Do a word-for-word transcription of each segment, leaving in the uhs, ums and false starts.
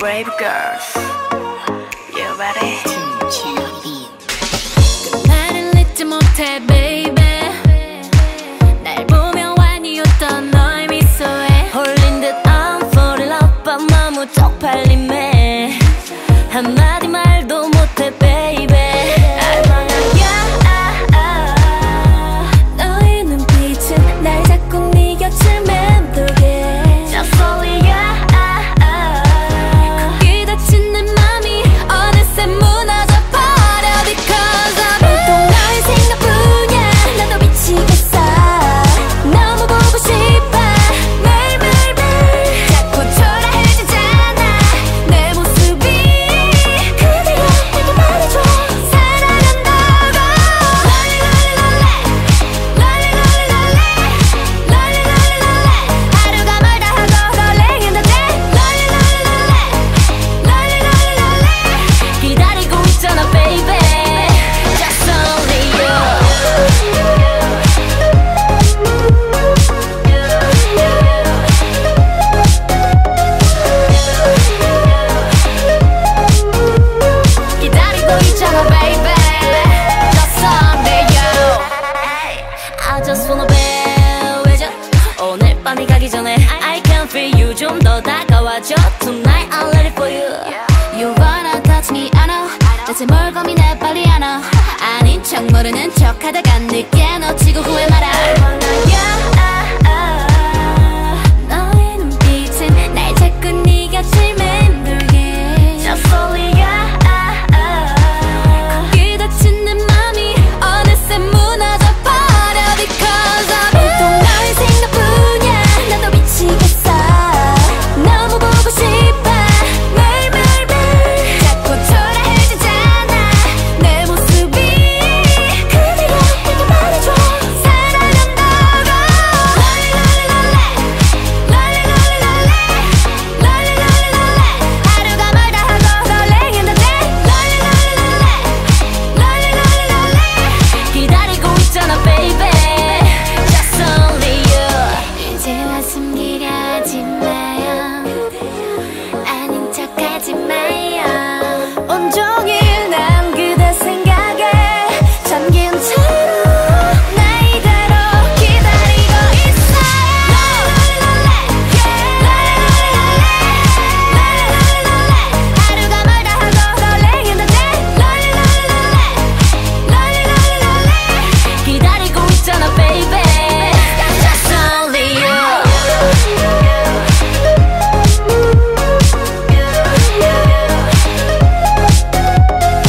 Brave Girls, you ready? 그날은 잊지 못해 baby 날 보며 완이었던 너의 미소에 홀린 듯 I'm falling love 밤 너무 쪽팔림에 한마디 말도 못해 baby 밤이 가기 전에 I can feel you 좀 더 다가와줘 Tonight I'll let it for you You wanna touch me I know 대체 뭘 고민해 빨리 안 와 아닌 척 모르는 척 하다가 늦게 놓치고 후회 말아 I wanna you 너의 눈빛은 날 자꾸 네 곁을 맴돌게 Just only you 거기 닥친 내 맘이 어느새 무너져 버려 Because I'm 온통 너의 생각뿐 나도 미치겠어 너무 보고 싶어 매일매일매일 자꾸 초라해지잖아 내 모습이 그대여 내게 말해줘 사랑한다고 롤리 롤리 롤리 롤리 롤리 롤리 롤리 하루가 멀다 하고 롤링했는데 롤리 롤리 롤리 롤리 롤리 기다리고 있잖아 baby Just only you 이제와 숨기려 하지 마요 아닌 척 하지 마요 온종일 난 그대 생각에 잠긴 채로 나 이대로 기다리고 있어요 하루가 멀다 하고 롤링했는데 롤리롤리롤리 기다리고 있잖아 baby Just only you 기다리고 있잖아 baby Just only you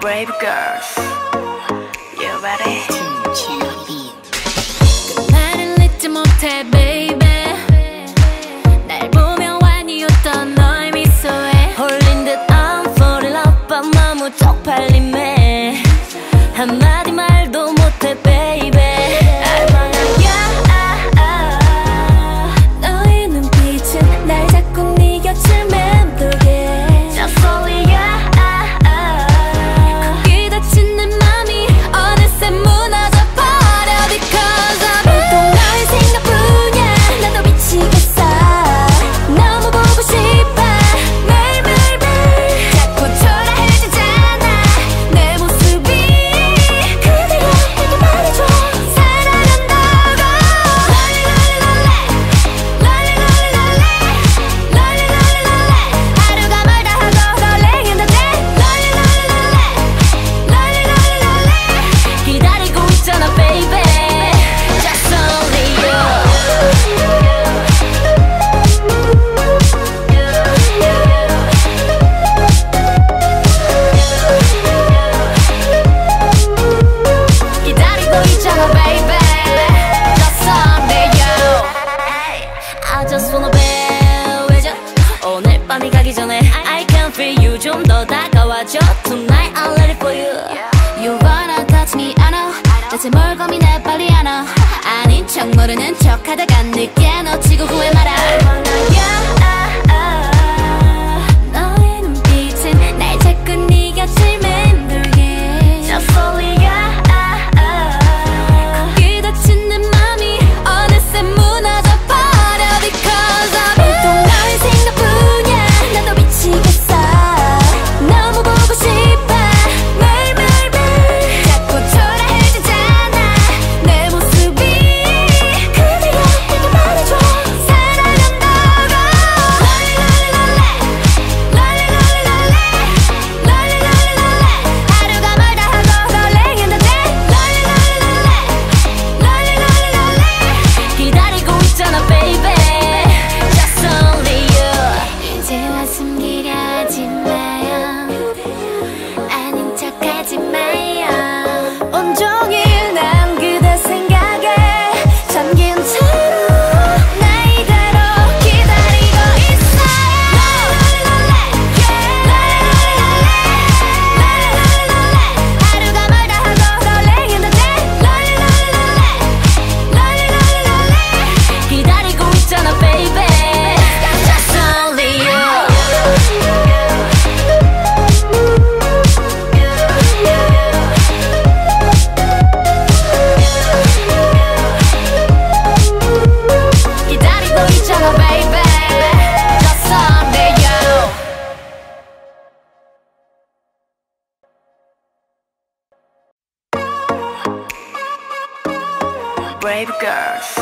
Brave Girls, you ready? 그날은 잊지 못해 baby 날 보며 완이었던 너의 미소에 홀린 듯 I'm falling love 밤 너무 쪽팔림에 한마디 말도 못해 baby I wanna you 너의 눈빛은 날 자꾸 네 곁을 맴돌게 Just only you 거기 닥친 내 맘이 어느새 무너져 버려 Because I'm 온통 너의 생각뿐이야 나도 미치겠어 너무 보고 싶어 매일매일매일 자꾸 초라해지잖아 내 모습이 그대여 내게 말해줘 사랑한다고 롤리 롤리 롤리 롤리 롤리 롤리 하루가 멀다 하고 롤링했는데 롤리 롤리 롤리 롤리 기다리고 있잖아 baby Just only you 기다리고 있잖아 baby Just only you I just wanna be with you 오늘 밤이 가기 전에 I can feel you 좀 더 다가와줘 Tonight I'll let it for you You wanna touch me I know 대체 뭘 고민해 빨리 안 와 아닌 척 모르는 척 하다가 늦게 놓치고 후회 말아 I wanna you 없잖아 baby. Just only you. 이제와 숨기려 하지 마요. 아닌 척 하지 마요. 온종일 난 그대 생각에 잠긴 채로 나 이대로 기다리고 있어요. 랄랄랄레 랄랄랄레 랄랄랄레 하루가 멀다 하고 설레겠는데 랄랄랄레 랄랄랄레 기다리고 있잖아 baby. Just only you. Brave girls, you ready? 나를 잊지 못해,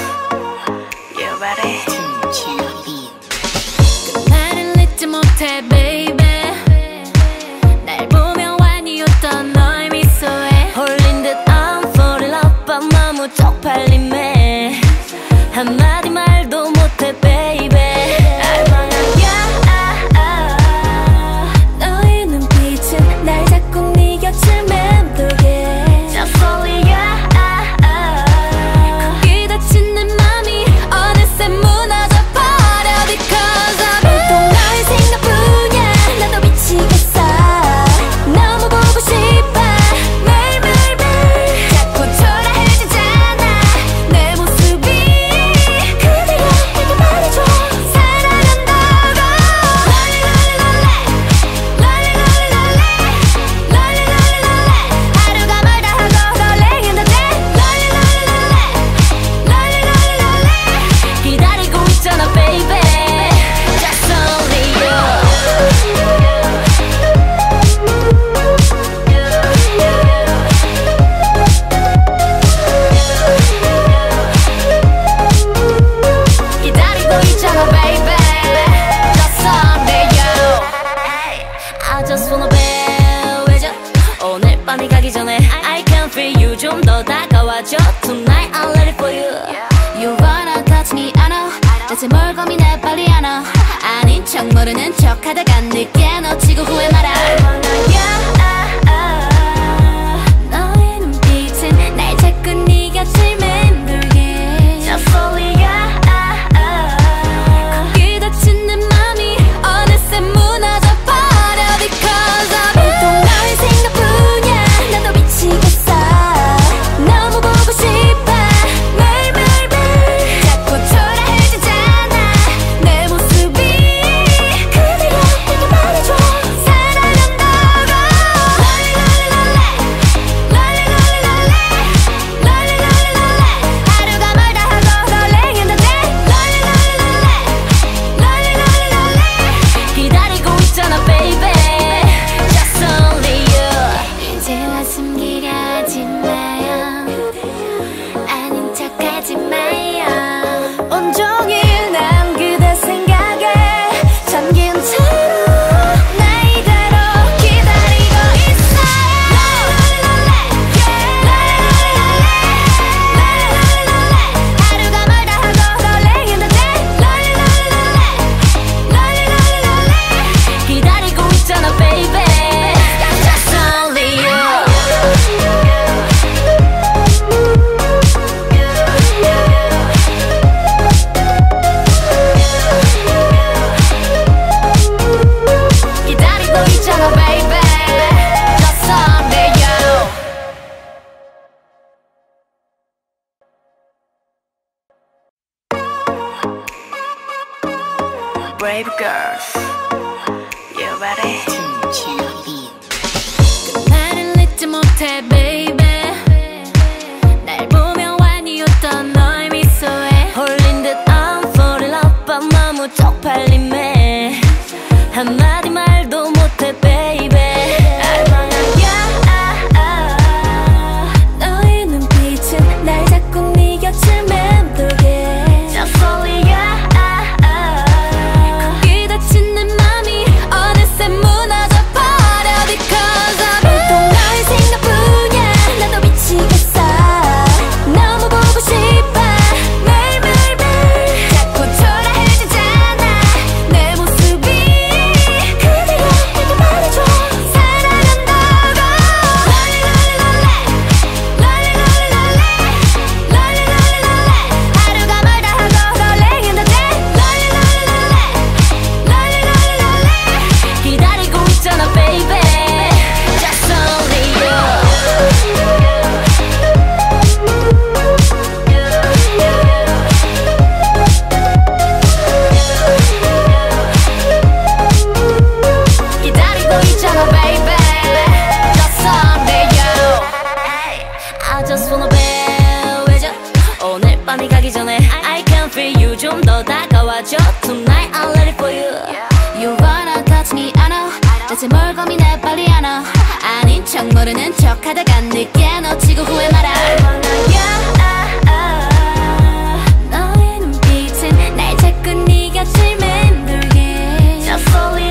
baby. 날 보며 완히 웃던 너의 미소에 홀린 듯 I'm falling love, 밤 너무 쪽팔림에 한마디 말도 못해, baby. Tonight I'll let it for you. You wanna touch me? I know. 대체 뭘 고민해 빨리 안 와. 아닌 척 모르는 척하다가 늦게 놓치고 후회 말아. I wanna you. 너의 눈빛은 날 자꾸 네 곁을 맴돌게. Just only you. 거기 닥친 내 맘이 어느새 무너져 버려 because of you. 또 너의 생각뿐이야. 나도 미치겠어. Brave girls, you ready? 나를 잊지 못해, baby. 날 보며 완히 웃던 너의 미소에 홀린 듯 I'm falling love, 밤 너무 쪽팔림에 한마디 말도 못해, baby. I wanna you. 너의 눈빛은 날 자꾸 네 곁을 맴돌게. Just only you. 무너져버려 because of you. 또 너의 생각뿐이야. 좀 더 다가와줘. Tonight I'll let it for you. You wanna touch me? I know. 대체 뭘 고민해 빨리 안아. 아닌 척 모르는 척 하다가 늦게 놓치고 후회 말아. 너의 눈빛은 날 자꾸 네 곁을 맴돌게. Just slowly.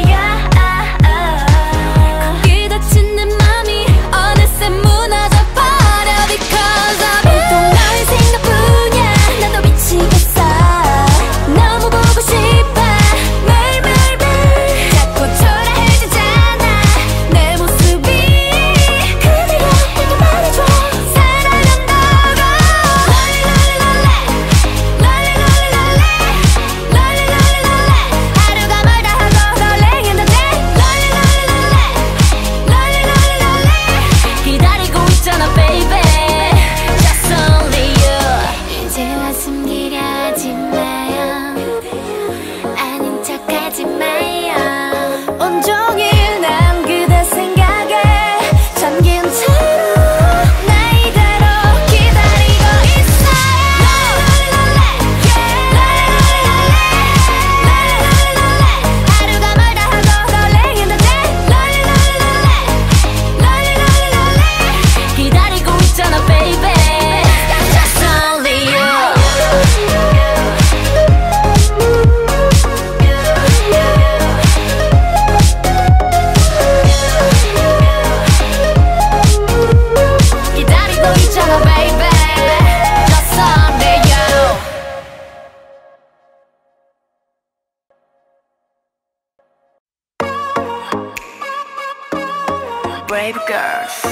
Brave girls,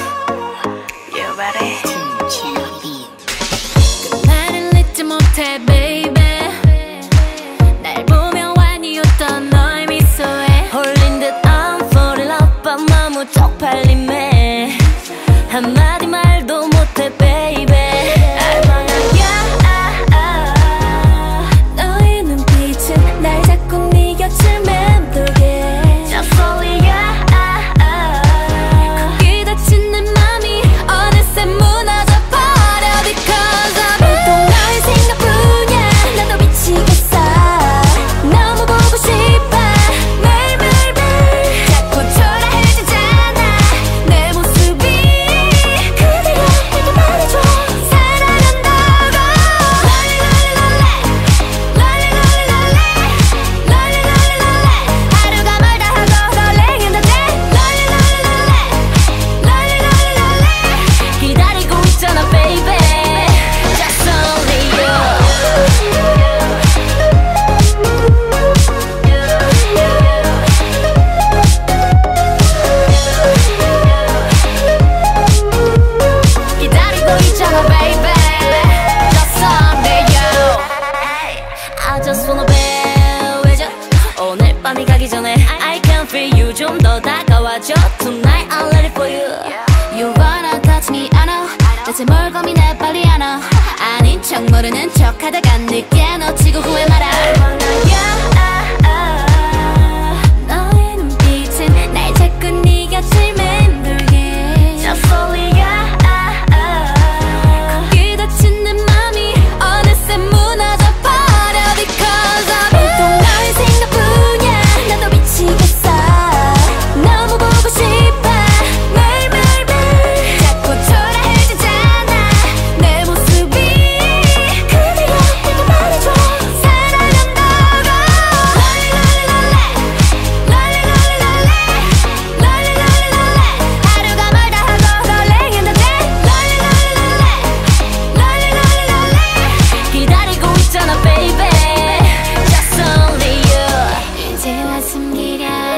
you ready? 나를 잊지 못해, baby. 날 보며 완히 웃던 너의 미소에 홀린 듯 I'm falling love, 밤 너무 쪽팔림에 한마디 말도 못해, baby. Tonight I'll let it for you. You wanna touch me? I know. 대체 뭘 고민해 빨리 안아. 아닌 척 모르는 척 하다가 늦게 놓치고 후회 말아. 너의 눈빛은 날 자꾸 네 곁을 맴돌게. Just slowly. 거기 닫힌 내 맘이 어느새 무너져 버려. Because I'm 온통 너의 생각뿐이야. 나도 미치겠어. 사랑해.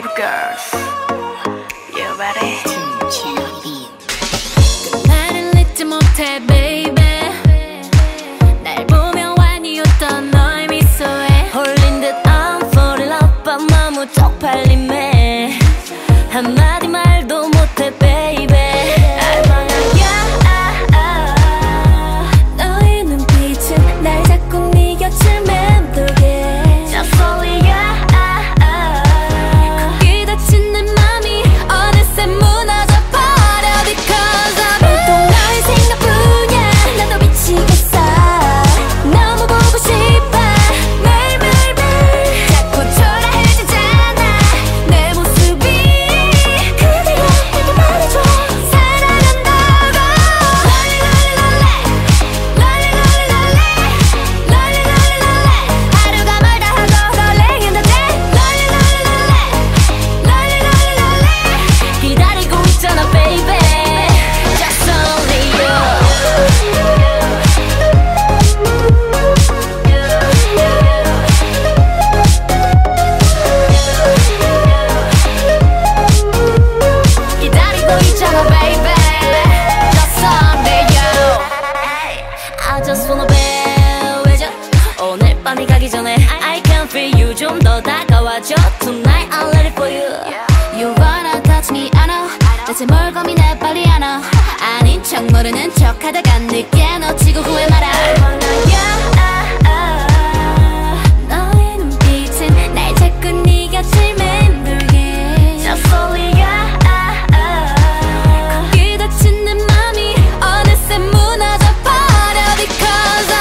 Brave girls, you ready? 그날은 잊지 못해 baby. 날 보면 완이었던 너의 미소에 홀린 듯 I'm falling love. 밤마무 쪽팔림에 한마디 말도 못해 baby. 오늘 밤이 가기 전에 I can feel you. 좀 더 다가와줘. Tonight I'll let it for you. You wanna touch me? I know. 대체 뭘 고민해 빨리 안아. 아닌 척 모르는 척 하다가 늦게 놓치고 후회 말아. 너의 눈빛은 날 자꾸 네 곁을 맴돌게. Just only you. 거기 닥친 내 맘이 어느새 무너져 버려 because I'm.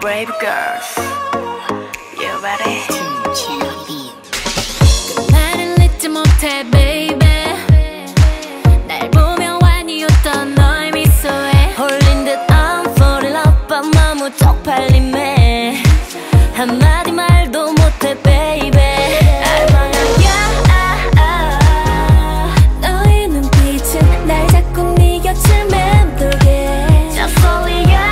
Brave girls, you ready? 그날은 잊지 못해 baby. 날 보면 완이었던 너의 미소에 홀린 듯 I'm falling love. 밤마무 쪽팔림에 한마디 말도 못해 baby. 너의 눈빛은 날 자꾸 네 곁을 맴돌게. Just only you.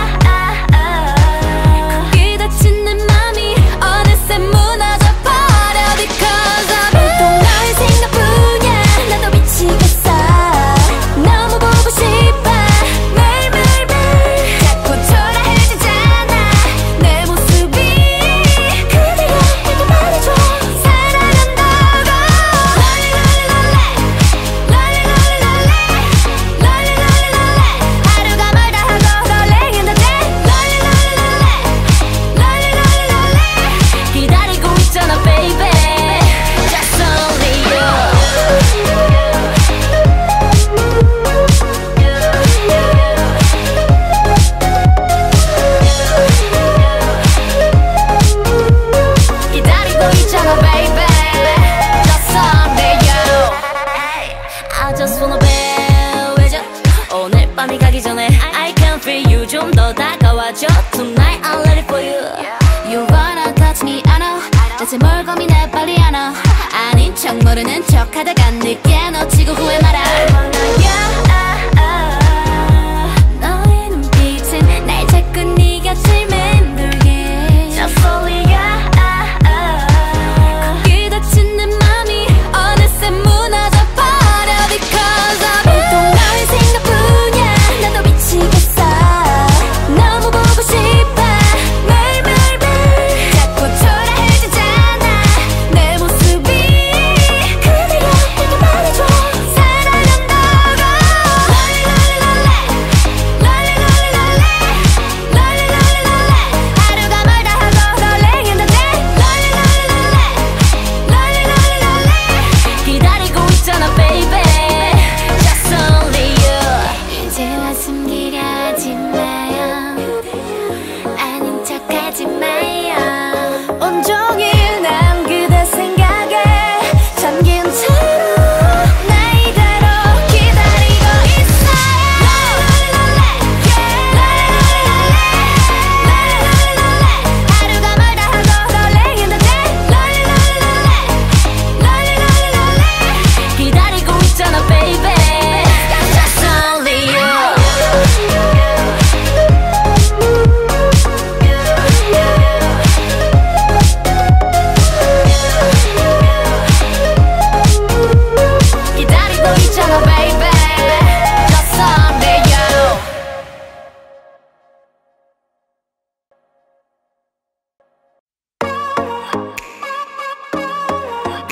I can feel you. 좀 더 다가와줘. Tonight I'll let it for you. You wanna touch me? I know. 대체 뭘 고민해 빨리 안아. 아닌 척 모르는 척 하다가 늦게 놓치고 후회 말아.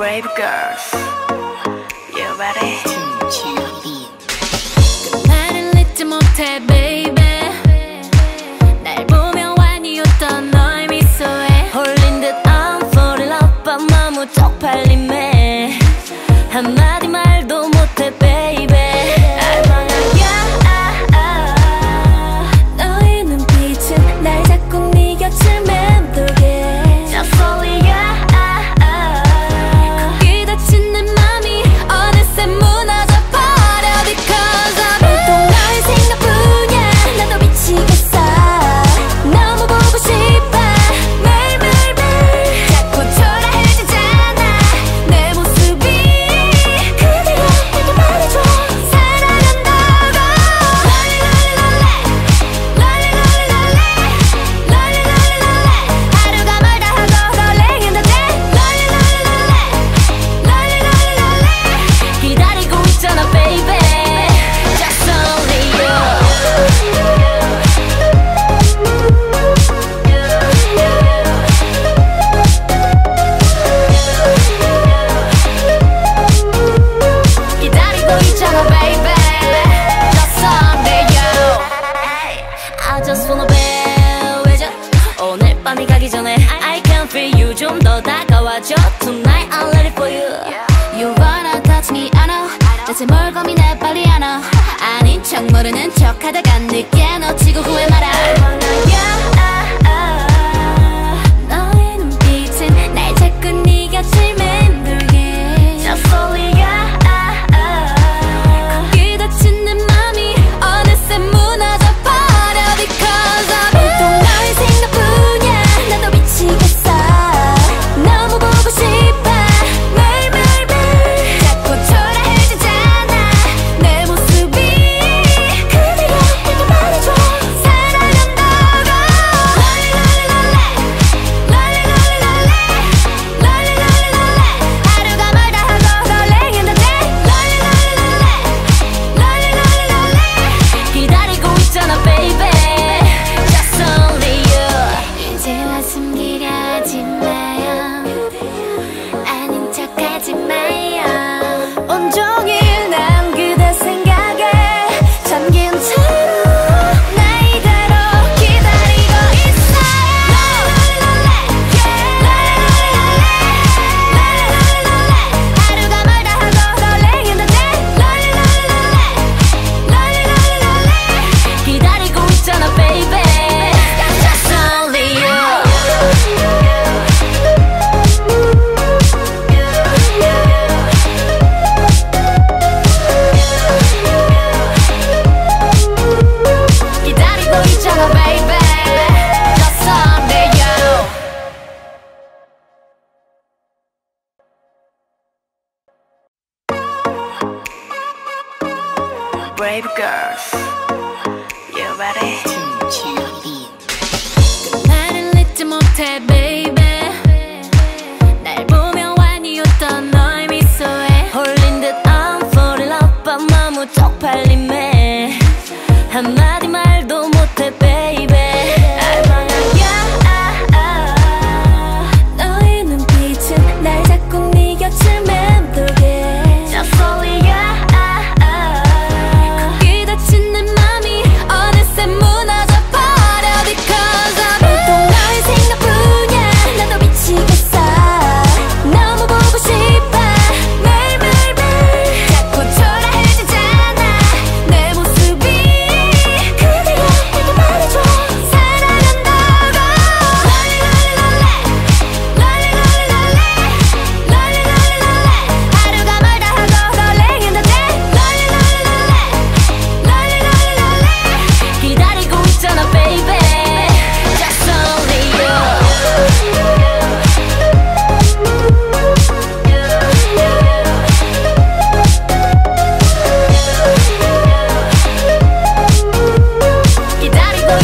Brave girls, you ready? 그날은 잊지 못해 baby 날 보면 완이었던 너의 미소에 홀린 듯 I'm falling love 밤 너무 쪽팔림에 한마디 말도 못해 baby 밤이 가기 전에 I can feel you 좀 더 다가와줘 Tonight I'll let it for you You wanna touch me I know 대체 뭘 고민해 빨리 안 와 아닌 척 모르는 척 하다가 늦게 놓치고 후회 말아 너의 눈빛은 날 자꾸 네 곁을 맴돌게 Just only you 거기 닥친 내 맘이 어느새 무너져 버려 Because I'm 온통 너의 생각뿐 나도 미치겠어 너무 보고 싶어 매일매일 자꾸 초라해지잖아 내 모습이 그대로 이렇게 말해줘 사랑한다고 롤리 롤리 롤리 롤리 롤리 롤리 롤리 하루가 멀다 하고 롤링했는데 롤리 롤리 롤리 롤리 롤리 기다리고 있잖아 baby Just only you 이제와 숨기려 하지 마요 아닌 척 하지 마요 온종일 난 그대 생각에 잠긴 채로 나 이대로 기다리고 있어요 하루가 멀다 하고 롤링했는데 롤리롤리롤리 기다리고 있잖아 baby Just only you 기다리고 있잖아 baby Just only you Brave girls, you ready? 그날은 잊지 못해 baby 날 보면 완이었던 너의 미소에 홀린 듯 I'm falling love 밤 너무 쪽팔림에 한마디 말도 못해 baby 알만하냐 너의 눈빛은 날 자꾸 네 곁을 맴돌게 Just only you 거기 닥친 내 맘이 어느새 무너져 버려 Because I'm 온통 너의 생각뿐이야 나도 미치겠어 너무 보고 싶어 매일매일 자꾸 초라해지잖아 내 모습이 그대로 이렇게 말해줘 사랑한다고 롤리 롤리 롤리 롤리 롤리 롤리 롤리 하루가 멀다 하고 롤링했는데 롤리 롤리 롤리 롤리 롤리 기다리고 있잖아 baby Just only you 기다리고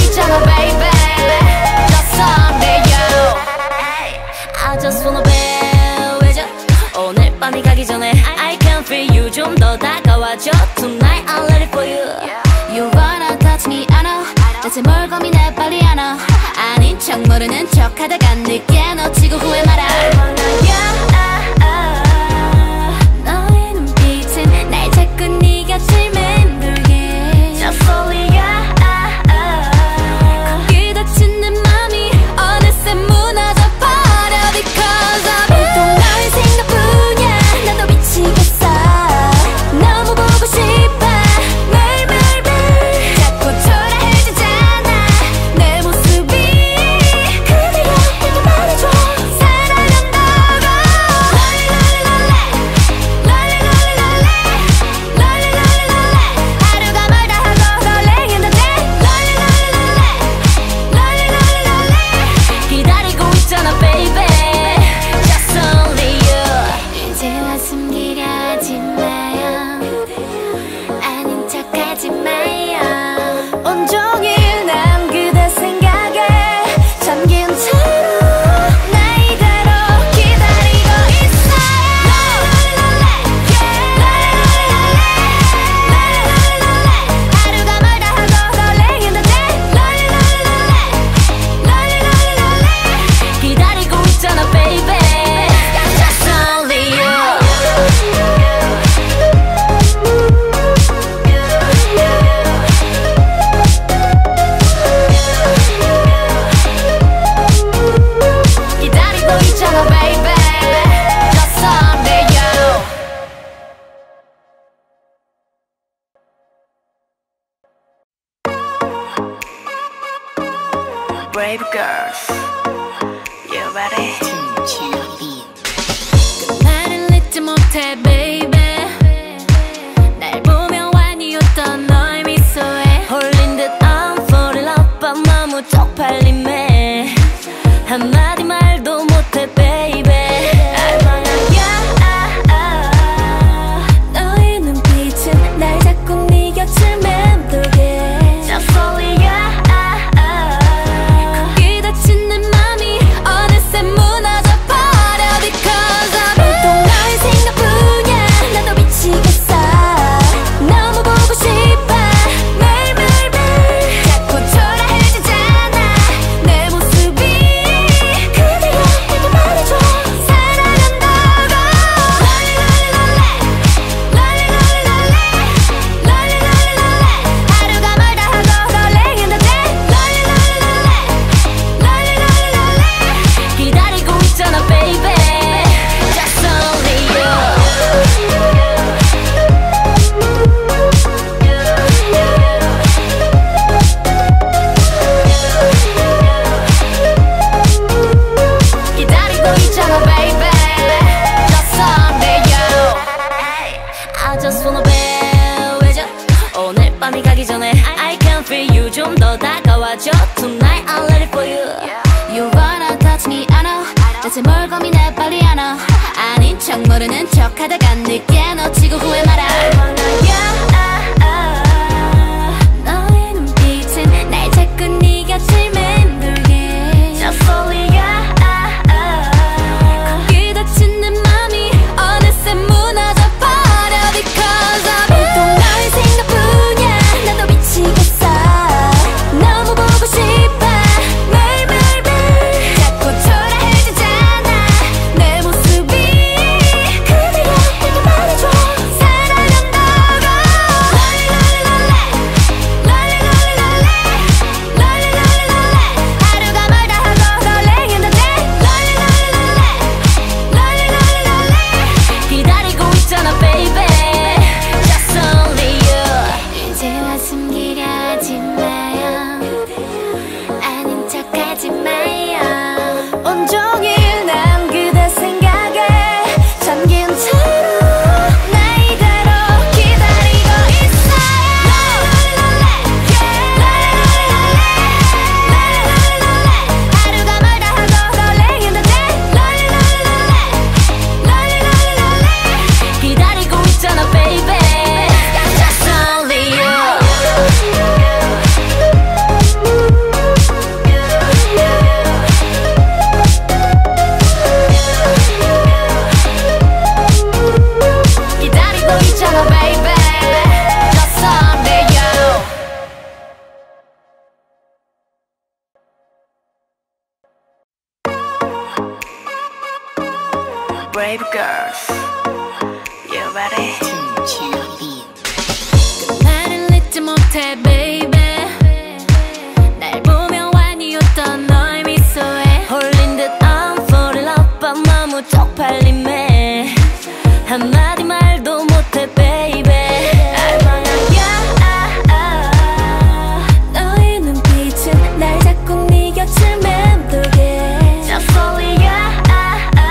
있잖아 baby Just only you I just wanna be with you 오늘 밤이 가기 전에 I can feel you 좀 더 다가와줘 Tonight I'll let it for you You wanna touch me I know 대체 뭘 고민해 빨리 안 와 아닌 척 모르는 척 하다가 늦게 놓치고 후회 말아 Brave girls, you ready? 그날은 잊지 못해 baby. 날 보며 완이었던 너의 미소에 홀린 듯 I'm falling up. 밤마무 쪽팔림에 한마디 말도 못해 baby. 오늘 밤이 가기 전에 I can feel you. 좀 더 다가와줘. Tonight I'll let it for you. You wanna touch me? I know. 대체 뭘 고민해 빨리 안아. 아닌 척 모르는 척 하다가 늦게 놓치고 후회 말아. I wanna you. 너의 눈빛은 날 자꾸 네 곁을 맴돌게. Just only you. 거기 닥친 내 맘이 어느새 무너져 버려. Because I'm Brave girls, you ready? 그날은 잊지 못해 baby. 날 보며 완이었던 너의 미소에 홀린 듯 I'm falling up. 밤마무 쪽팔림에 한마디 말도 못해 baby. I wanna you. 너의 눈빛은 날 자꾸 네 곁을 맴돌게. Just only you. I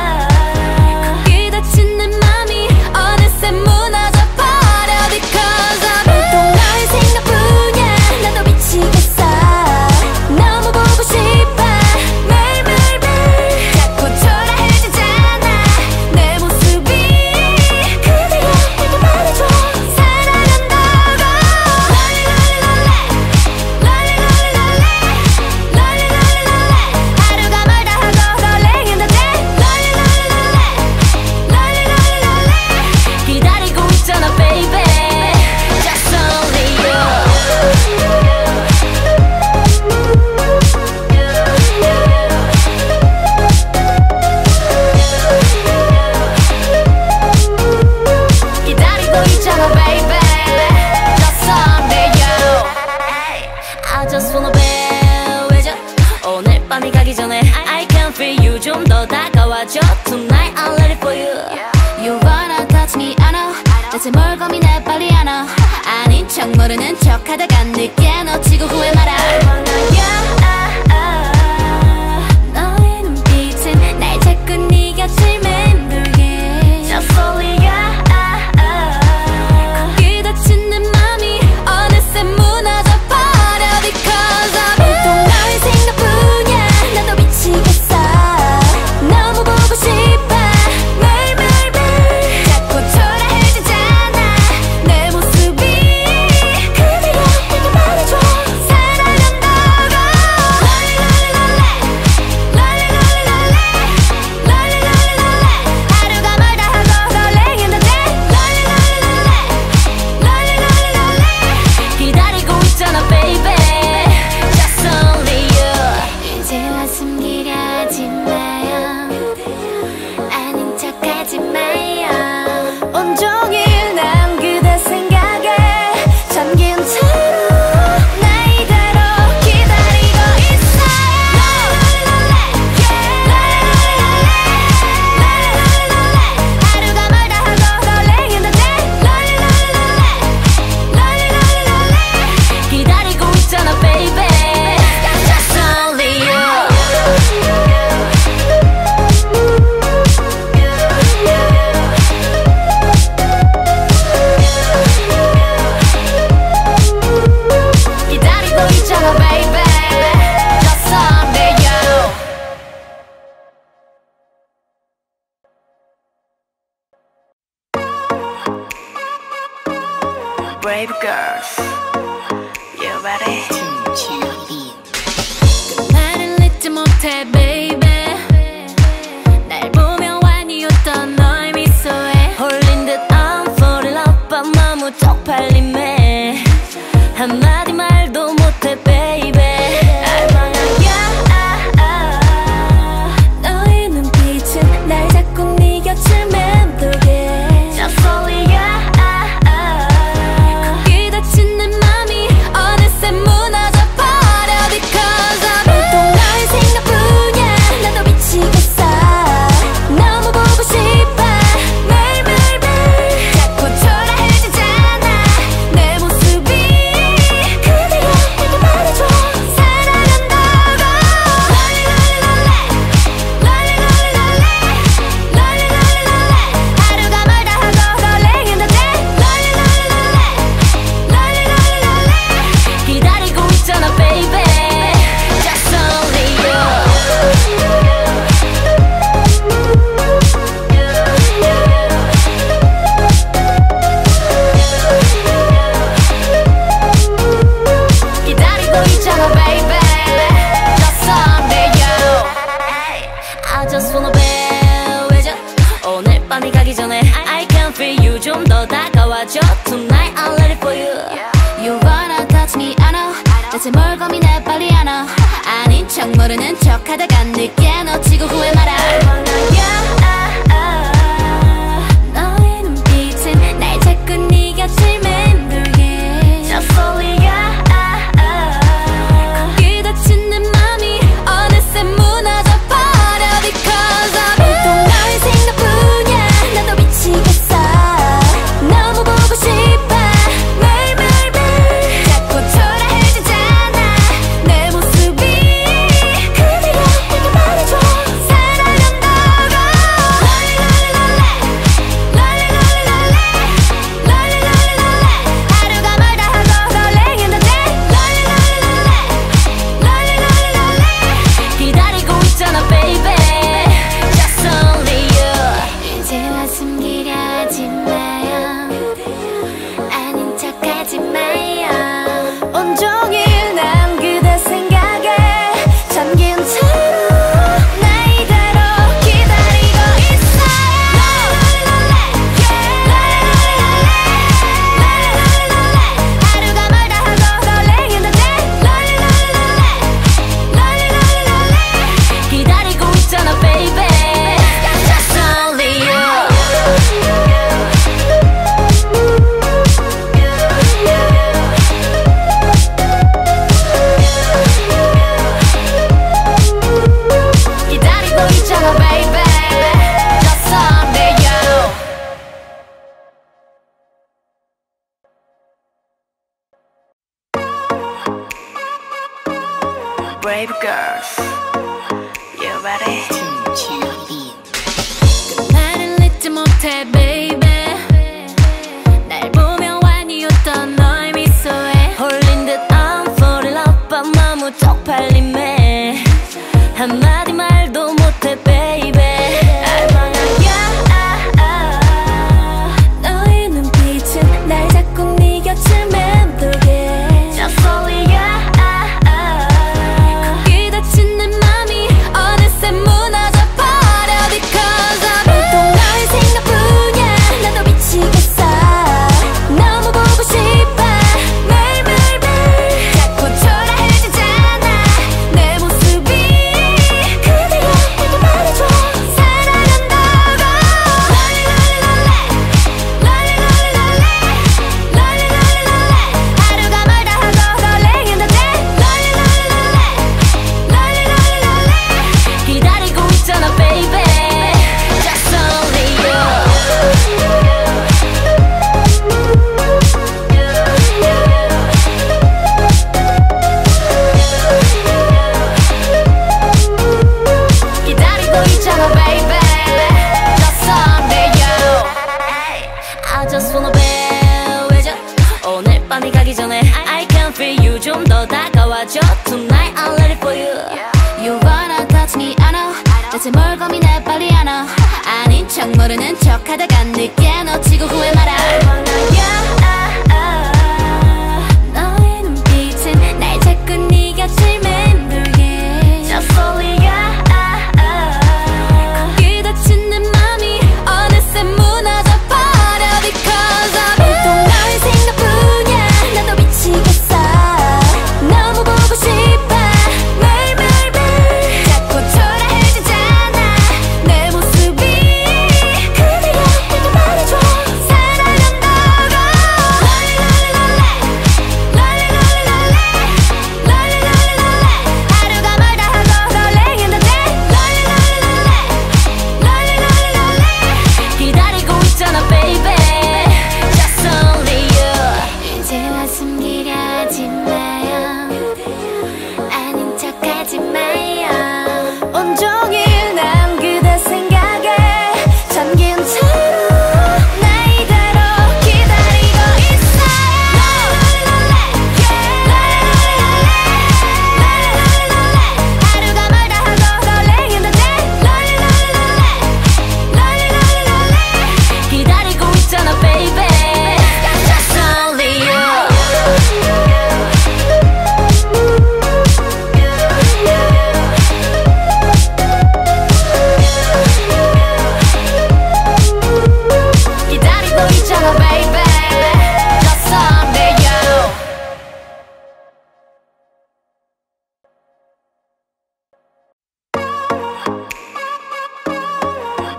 can feel you. 좀 더 다가와줘. Tonight I'll let it for you. You wanna touch me? I know. 대체 뭘 고민해 빨리 안아. 아닌 척 모르는 척 하다가 늦게 놓치고 후회 말아. I wanna you. Brave girls, you ready? 그날은 잊지 못해 baby. 날 보며 완이었던 너의 미소에 홀린 듯 I'm falling love. 밤 너무 쪽팔림에 한마디 말도 못해 baby. 알만하게 너의 눈빛은 날 자꾸 네 곁을 맴돌게. 오늘 밤이 가기 전에 I can feel you. 좀 더 다가와줘. Tonight I'll let it for you. You wanna touch me, I know. 대체 뭘 고민해 빨리 안 와. 아닌 척 모르는 척 하다가 늦게 놓치고 후회 말아. 너의 눈빛은 날 자꾸 네 곁을 맴돌게. Just only you. 거기 닫힌 내 맘이 어느새 무너져 버려. Because I'm Brave girls, you ready? 그날은 잊지 못해 baby. 날 보며 완이었던 너의 미소에 홀린 듯 I'm falling love. 밤 너무 쪽팔림에 한마디 말도 못해 baby. 알만하게 너의 눈빛은 날 자꾸 네 곁을 맴돌게. Just only you. I can feel you. 좀 더 다가와줘. Tonight I'll let it for you. You wanna touch me, I know. 대체 뭘 고민해 빨리 안 와. 아닌 척 모르는 척 하다가 늦게 놓치고 후회 말아.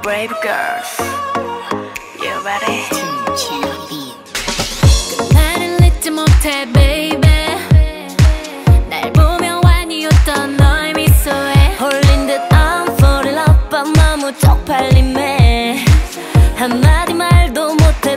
Brave Girls, you ready? 그날은 잊지 못해 baby 날 보면 완이었던 너의 미소에 홀린 듯 I'm falling love 밤 너무 쪽팔림에 한마디 말도 못해 baby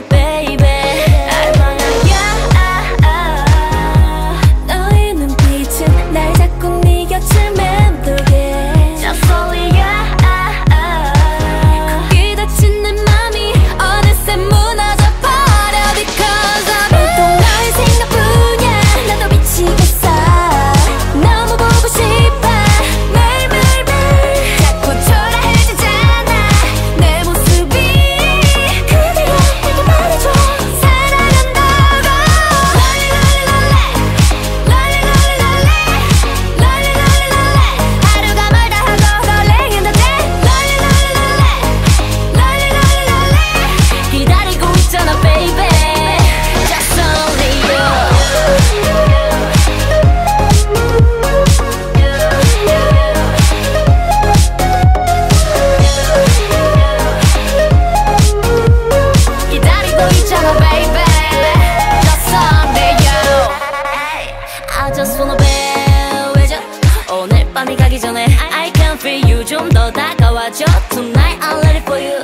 밤이 가기 전에 I can feel you 좀 더 다가와줘 Tonight I'll let it for you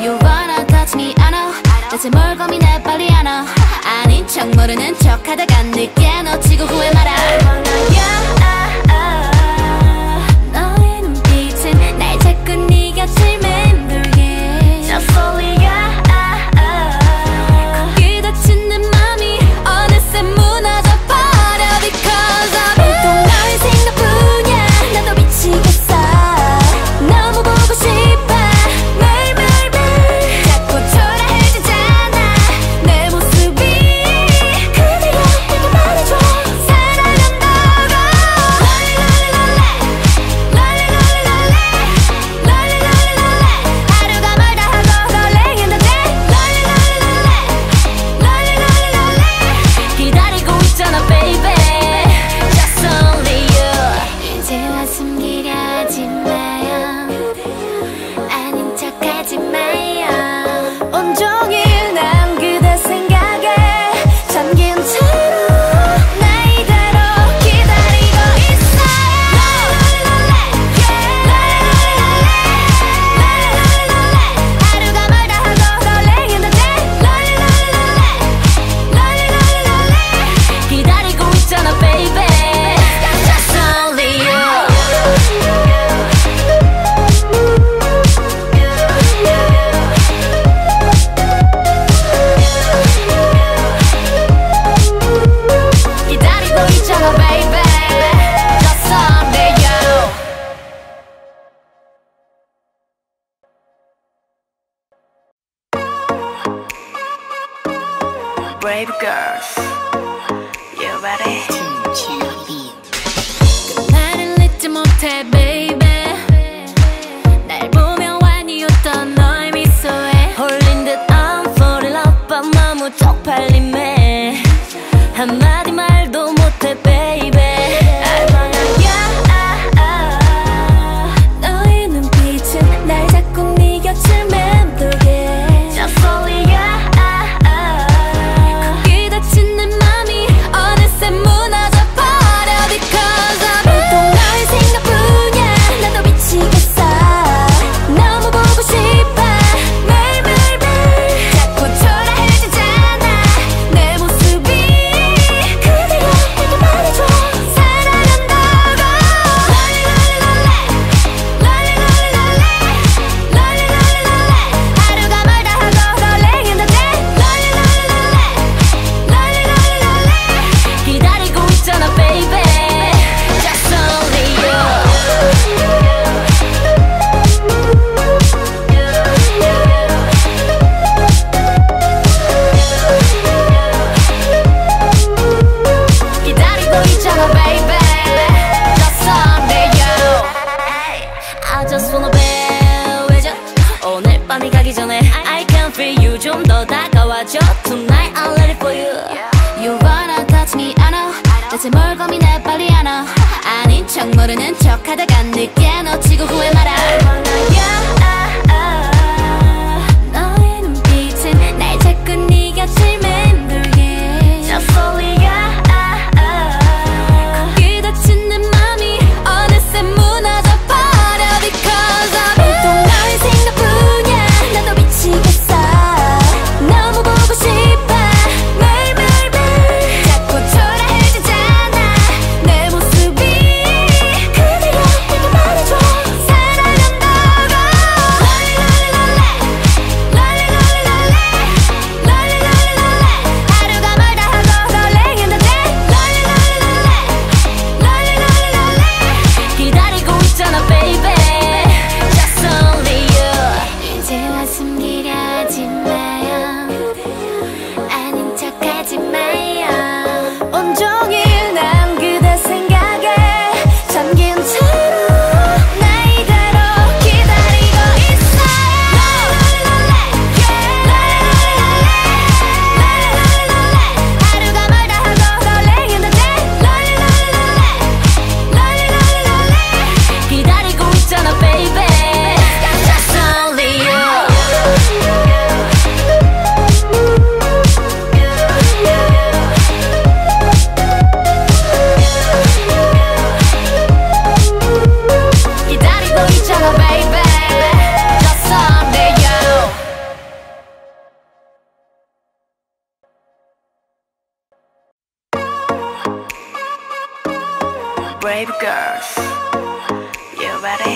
You wanna touch me I know 대체 뭘 고민해 빨리 안 와 아닌 척 모르는 척 하다가 늦게 놓치고 후회 말아 너의 눈빛은 날 자꾸 네 곁을 맴돌게 Just only you 거기 닥친 내 맘이 어느새 무너져 버려 Because I'm 온통 너의 생각뿐 나도 미치겠어 너무 보고 싶어 Brave Girls, you ready? 그날은 잊지 못해 baby 날 보면 완이었던 너의 미소에 홀린 듯 I'm falling love 밤 너무 쪽팔림에 한마디 말도 못해 baby 너의 눈빛은 날 자꾸 네 곁을 맴돌게 Just only you Tonight I'll let it for you You wanna touch me I know 대체 뭘 고민해 빨리 안 와 아닌 척 모르는 척 하다가 늦게 놓치고 후회 말아 Brave girls, you ready?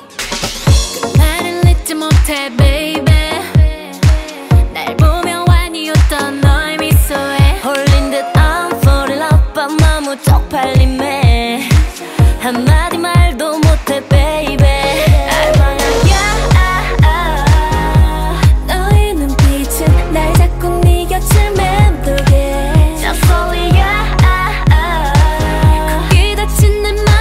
그날은 잊지 못해 baby 날 보면 완이었던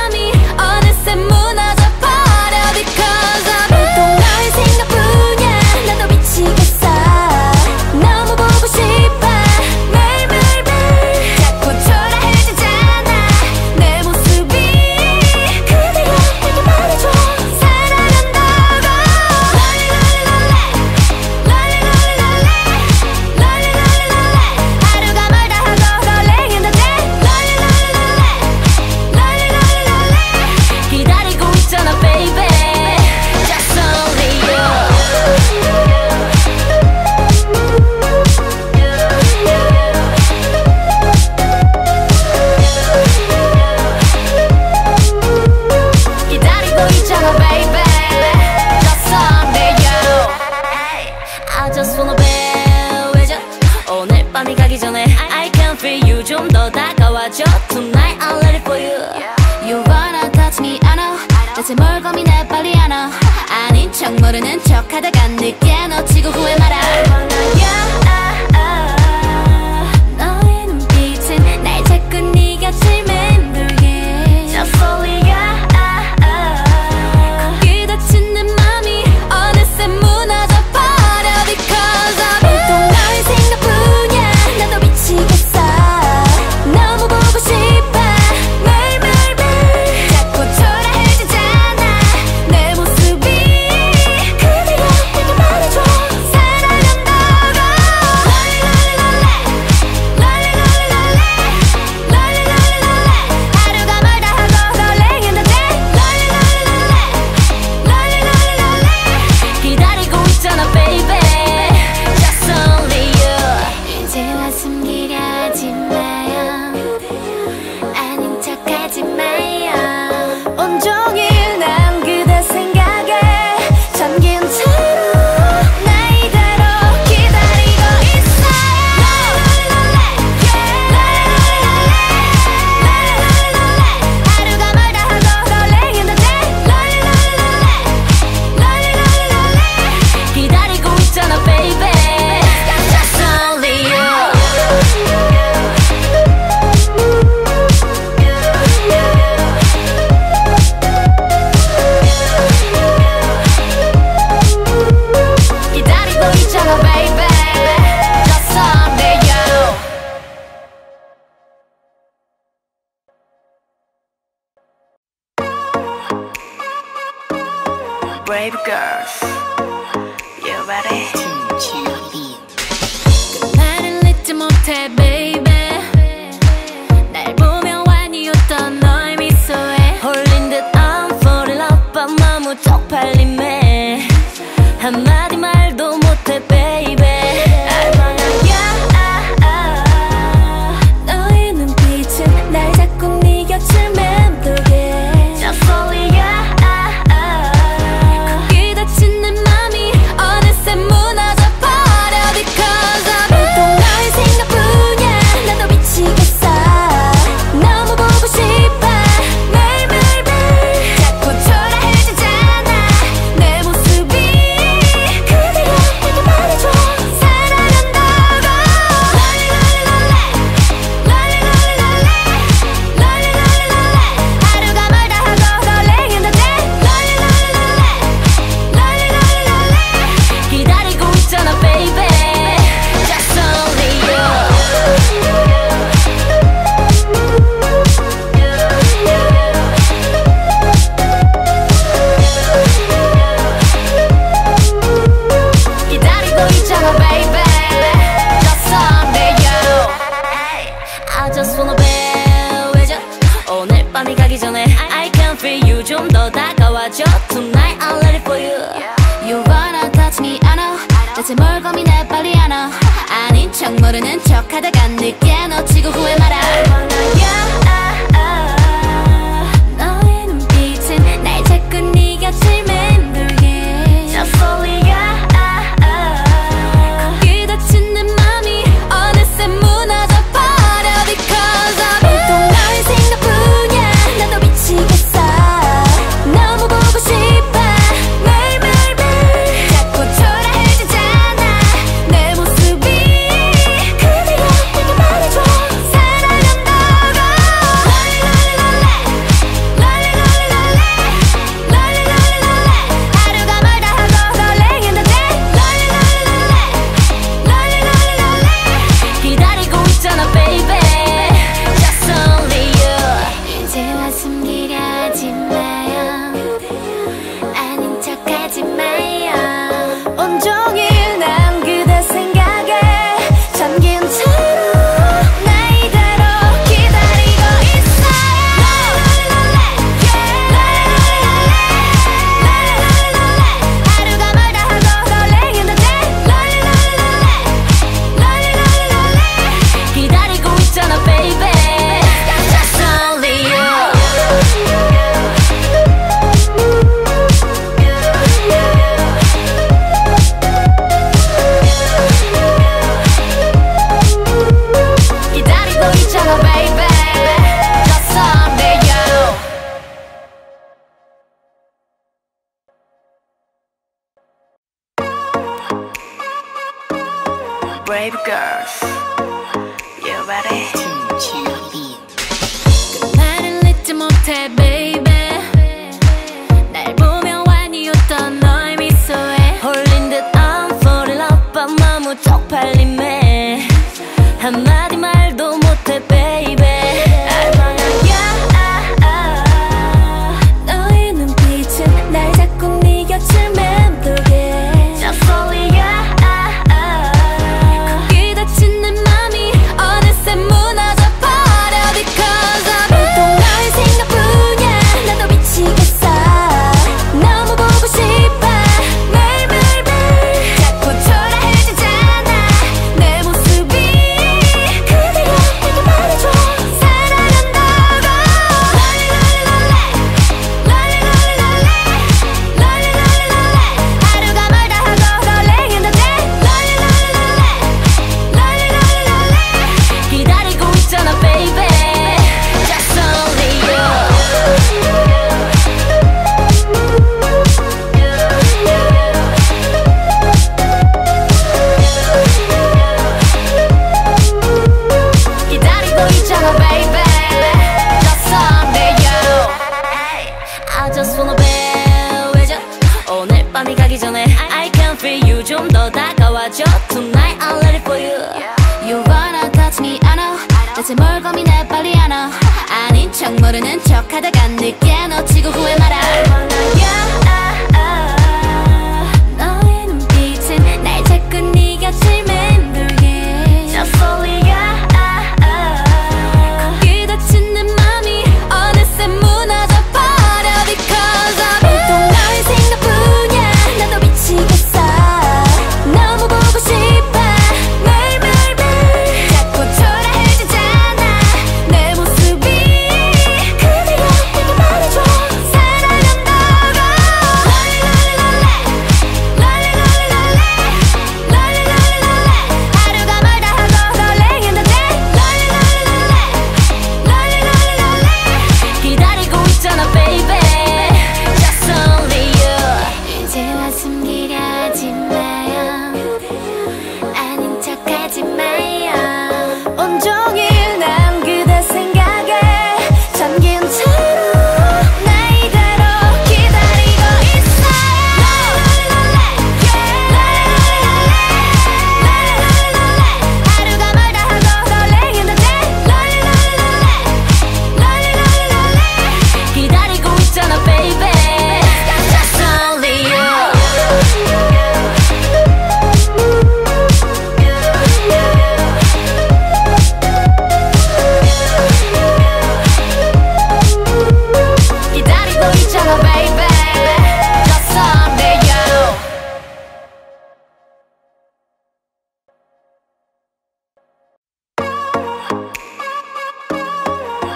너의 미소에 홀린 듯 I'm falling love 밤 너무 쪽팔림에 한마디 말도 못해 baby 밤이 가기 전에 I can feel you 좀 더 다가와줘 Tonight I'll let it for you You wanna touch me I know 대체 뭘 고민해 빨리 안 와 아닌 척 모르는 척 하다가 늦게 놓치고 후회 말아 너의 눈빛은 날 자꾸 네 곁을 맴돌게 Just only you 거기 닥친 내 맘이 어느새 무너져 버려 Because I'm 온통 너의 생각뿐 나도 미치겠어 너무 보고 싶어 매일매일 매일 자꾸 초라해지잖아 내 모습이 그대로 내게 말해줘 사랑한다고 롤리 롤리 롤리 롤리 롤리 롤리 롤리 하루가 멀다 하고 롤링했는데 롤리 롤리 롤리 롤리 롤리 기다리고 있잖아 baby Just only you 이제와 숨기려 하지 마요 아닌 척 하지 마요 온종일 난 그대 생각에 잠긴 채로 나 이대로 기다리고 있어요 하루가 멀다 하고 롤링했는데 롤리롤리롤리 기다리고 있잖아 baby Just only you 기다리고 있잖아 baby Just only you Brave girls, you ready? 그날은 잊지 못해 baby 날 보면 완이었던 너의 미소에 홀린 듯 I'm falling love 밤 너무 쪽팔림에 한마디 말도 못해 baby 알만하냐 너의 눈빛은 날 자꾸 네 곁을 맴돌게 Just only you 거기 닥친 내 맘이 어느새 무너져 버려 Because I'm 온통 너의 생각뿐이야 나도 미치겠어 너무 보고 싶어 매일매일 매일 자꾸 초라해지잖아 내 모습이 그대로 내게 말해줘 사랑한다고 롤리 롤리 롤리 롤리 롤리 롤리 롤리 하루가 멀다 하고 롤링했는데 롤리 롤리 롤리 롤리 롤리 기다리고 있잖아 baby Just only you 기다리고 있잖아 baby Just only you I just wanna be with you 오늘 밤이 가기 전에 I can feel you 좀 더 다가와줘 Tonight I'll let it for you You wanna touch me I know 대체 뭘 고민해 빨리 안 와 아닌 척 모르는 척 하다가 늦게 놓치고 후회 말아 Brave Girls. You ready? 그날은 잊지 못해, baby. 날 보면 완이었던 너의 미소에 홀린 듯 I'm falling love. 밤마무 쪽팔림에 한마디 말도 못해, baby. 오늘 밤이 가기 전에 I can feel you. 좀 더 다가와줘. Tonight I'll let it for you. You wanna touch me, I know. 대체 뭘 고민해, 빨리 안 와. 아닌 척 모르는 척 하다가 늦게 놓치고 후회 말아. 너의 눈빛은 날 자꾸 네 곁을 맴돌게. Just only you. 거기 닥친 내 맘이 어느새 무너져 버려. Because I'm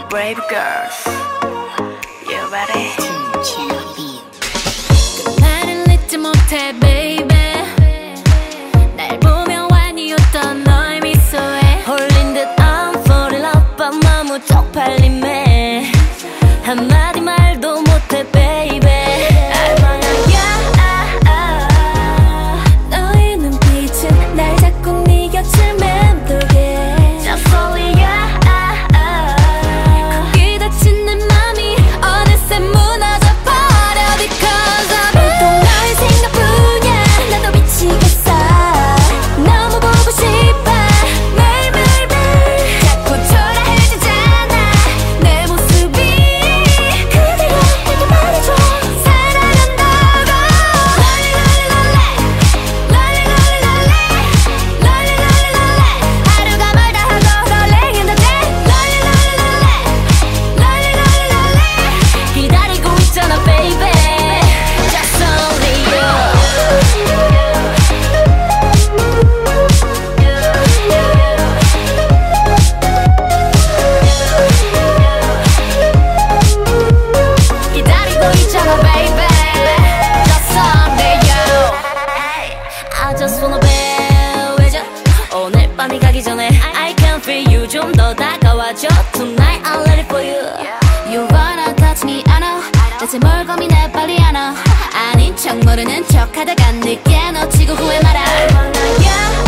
Brave Girls. You ready? 그날은 잊지 못해, baby. 날 보면 완이었던 너의 미소에 홀린 듯 I'm falling love. 밤마무 쪽팔림에 한마디 말도 못해, baby. 너의 눈빛은 날 자꾸 네 곁을 맴돌게. Just only you. I can feel you. 좀 더 다가와줘. Tonight I'll let it for you. You wanna touch me, I know. 대체 뭘 고민해, 빨리 안 와. 아닌 척 모르는 척 하다가 늦게 놓치고 후회 말아.